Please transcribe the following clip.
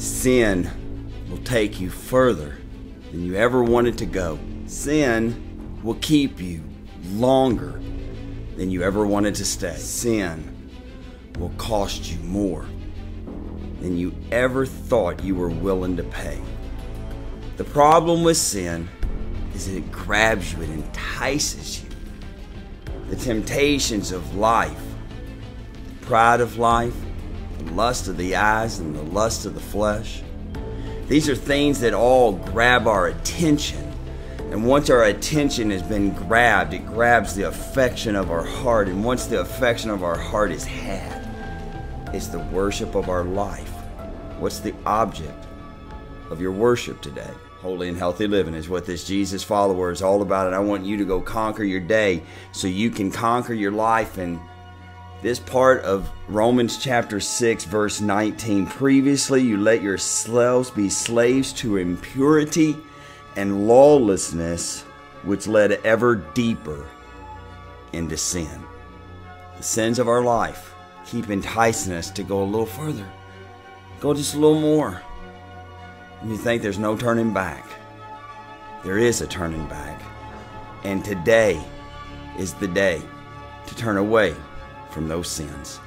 Sin will take you further than you ever wanted to go. Sin will keep you longer than you ever wanted to stay. Sin will cost you more than you ever thought you were willing to pay. The problem with sin is that it grabs you, it entices you. The temptations of life, the pride of life, the lust of the eyes, and the lust of the flesh. These are things that all grab our attention. And once our attention has been grabbed, it grabs the affection of our heart. And once the affection of our heart is had, it's the worship of our life. What's the object of your worship today? Holy and healthy living is what this Jesus follower is all about. And I want you to go conquer your day so you can conquer your life. And this part of Romans chapter 6, verse 19, previously you let yourselves be slaves to impurity and lawlessness, which led ever deeper into sin. The sins of our life keep enticing us to go a little further, go just a little more. And you think there's no turning back. There is a turning back. And today is the day to turn away from those sins.